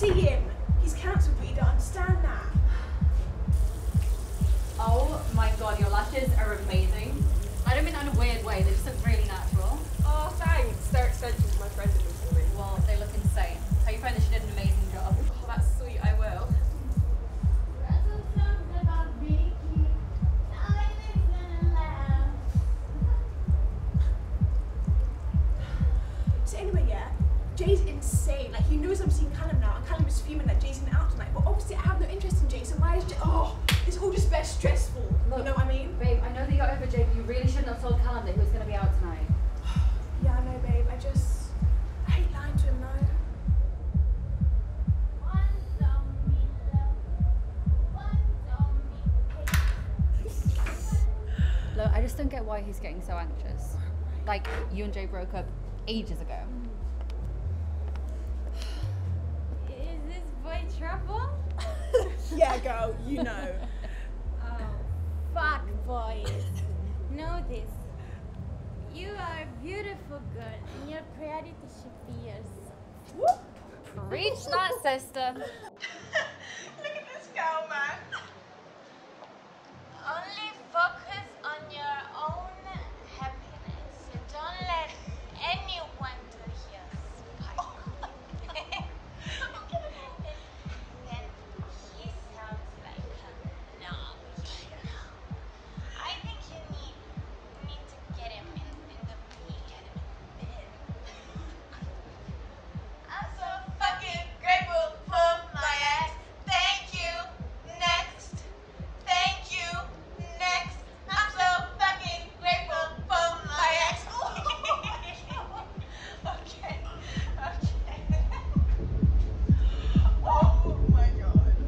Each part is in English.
see him. He's cancelled, but you don't understand that. Oh my god, your lashes are amazing. I don't mean that in a weird way, they just look really natural. Oh, thanks. They're extensions my friend did recently. Well, they look insane. Tell your friend that she did an amazing job. Oh, that's sweet, I will. So anyway, yeah, Jay's insane. Like, he knows I'm seeing Callum now, and Callum is fuming that Jay's been out tonight, but obviously I have no interest in Jay, so why is Jay... Oh, it's all just very stressful. Look, you know what I mean? Babe, I know that you're over Jay, but you really shouldn't have told Callum that he was going to be out tonight. Yeah, I know, babe. I hate lying to him now. Look, I just don't get why he's getting so anxious. Like, you and Jay broke up ages ago. Is this boy trouble? Yeah, girl, you know. Oh, fuck, boys. Know this. You are a beautiful girl, and your priority should be yours. Preach that, sister. Look at this girl, man. Only focus on your own happiness. Don't let anyone do here spark. Then he sounds like a knob. I think you need to get him in the bed. I'm so fucking grateful for my ass. Thank you. Next. Thank you. Next. I'm so fucking grateful for my ass. Okay. Oh my god.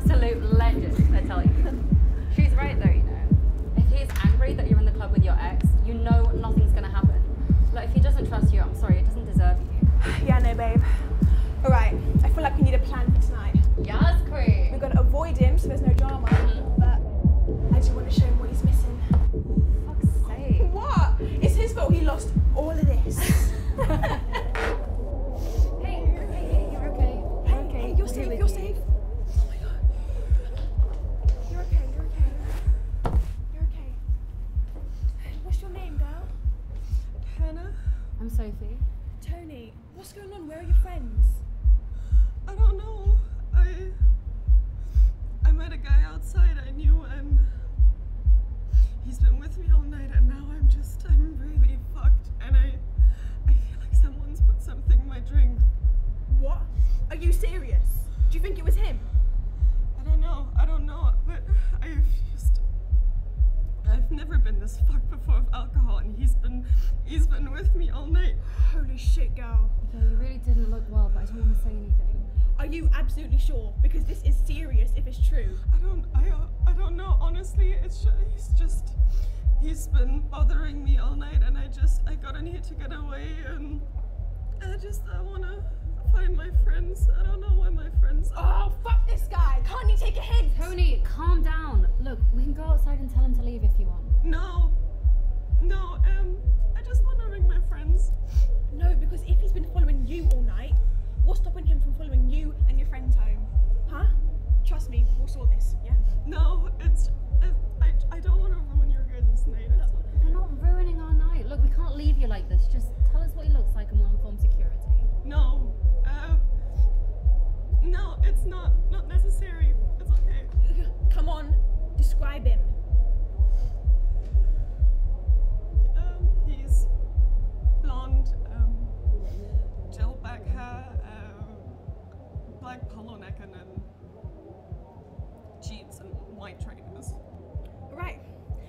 Absolute legend, I tell you. She's right though, you know. If he's angry that you're in the club with your ex, you know nothing's gonna happen. Like, if he doesn't trust you, I'm sorry, it doesn't deserve you. Yeah, no, babe. Alright, I feel like we need a plan for tonight. Yes, queen. We're gonna avoid him so there's no drama, but I just want to show him what he's missing. Fuck's sake. What? It's his fault he lost all of this. Hey, you're okay. Hey, you're safe. Oh my god. You're okay. What's your name, girl? Hannah. I'm Sophie. Tony, what's going on? Where are your friends? I don't know. I met a guy outside I knew, and he's been with me all night, and now I'm really fucked, and I feel like someone's put something in my drink. What? Are you serious? Do you think it was him? I don't know, but I've never been this fucked before of alcohol, and he's been with me all night. Holy shit, girl. Okay, you really didn't look well, but I didn't want to say anything. Are you absolutely sure? Because this is serious if it's true. I don't know, honestly. He's been bothering me all night, and I got in here to get away, and I want to find my friends. I don't know where my friends are. Oh, fuck this guy! Can't you take a hint? Tony, calm down. Look, we can go outside and tell him to leave if you want. No, I just want to ring my friends. No, because if he's been following you all night, what's stopping him from following you and your friends home? Huh? Trust me, we'll sort this, yeah? No, I don't want to ruin your goodness night. We're not ruining our night. Look, we can't leave you like this. Just tell us what he looks like and we'll inform security. No, it's not necessary. It's okay. Come on, describe him. He's blonde, gel back hair, black polo neck, and then jeans and white trainers. Right,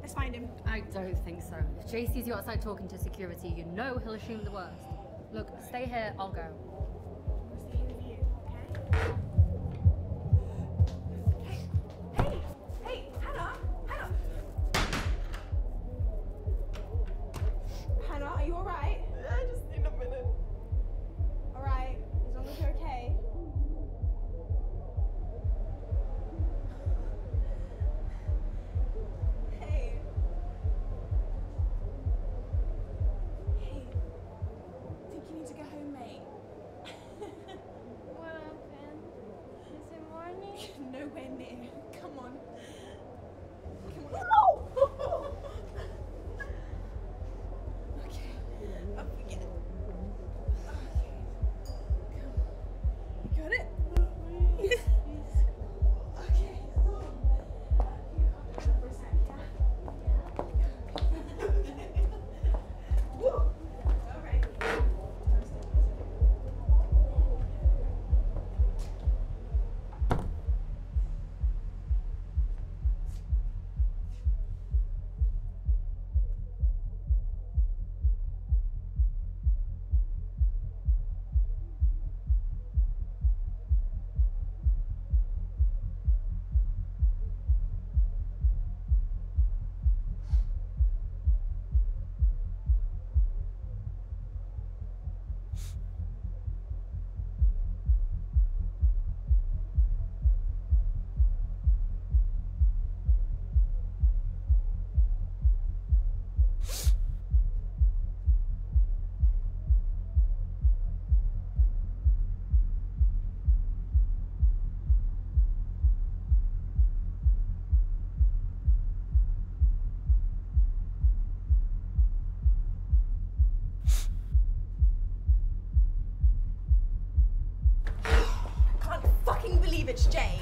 let's find him. I don't think so. If Jay sees you outside talking to security, you know he'll assume the worst. Look, stay here, I'll go. I'll stay here with you, okay? Hey, Hannah, are you alright? I just need a minute. Alright, as long as you're okay.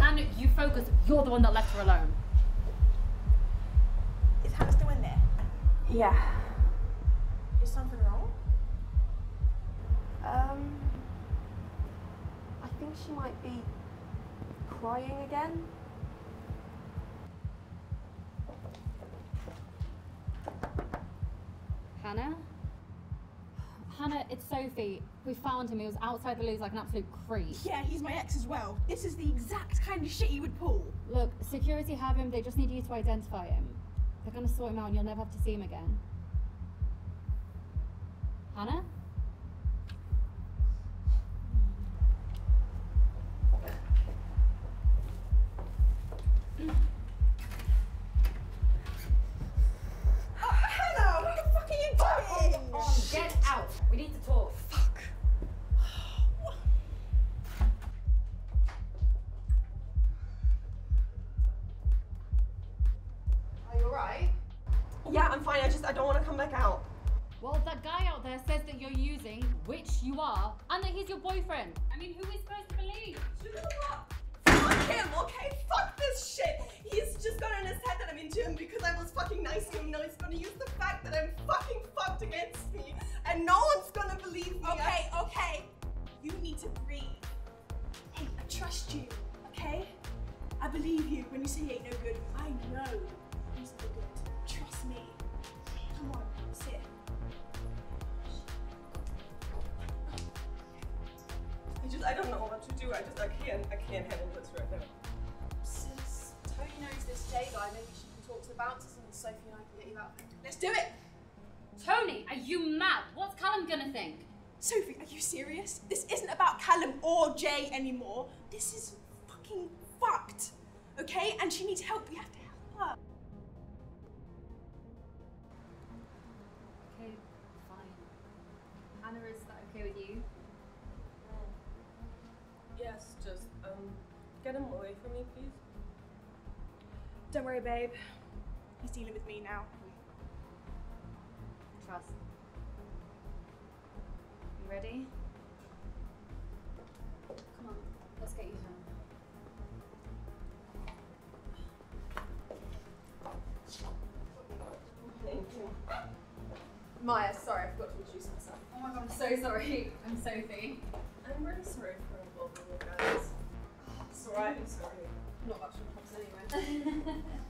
Hannah, you focus. You're the one that left her alone. Is Hannah still in there? Yeah. Is something wrong? I think she might be crying again. Hannah? Hannah, it's Sophie. We found him. He was outside the loos like an absolute creep. Yeah, he's my ex as well. This is the exact kind of shit he would pull. Look, security have him. They just need you to identify him. They're going to sort him out and you'll never have to see him again. Hannah? Yeah, I'm fine. I don't want to come back out. Well, that guy out there says that you're using, which you are, and that he's your boyfriend. I mean, who is supposed to believe? You know what? Fuck him, okay? Fuck this shit. He's just got in his head that I'm into him because I was fucking nice to him. Now he's gonna use the fact that I'm fucking fucked against me, and no one's gonna believe me. Okay, okay. You need to breathe. Hey, I trust you, okay? I believe you when you say you ain't no good. I know. Trust me. Come on, sit. I don't know what to do. I can't handle this right now. Since Tony knows this Jay guy, maybe she can talk to the bouncers and Sophie and I can get you out. Let's do it! Tony, are you mad? What's Callum gonna think? Sophie, are you serious? This isn't about Callum or Jay anymore. This is fucking fucked. Okay? And she needs help. We have to help her. Anna, is that okay with you? Yes, just get him away from me, please. Don't worry, babe. He's dealing with me now. Trust. You ready? Come on, let's get you home. Maya, sorry, I forgot to introduce myself. Oh my god, I'm so sorry. I'm Sophie. I'm really sorry for involving you guys. It's alright, I'm sorry. Not much of a problem anyway.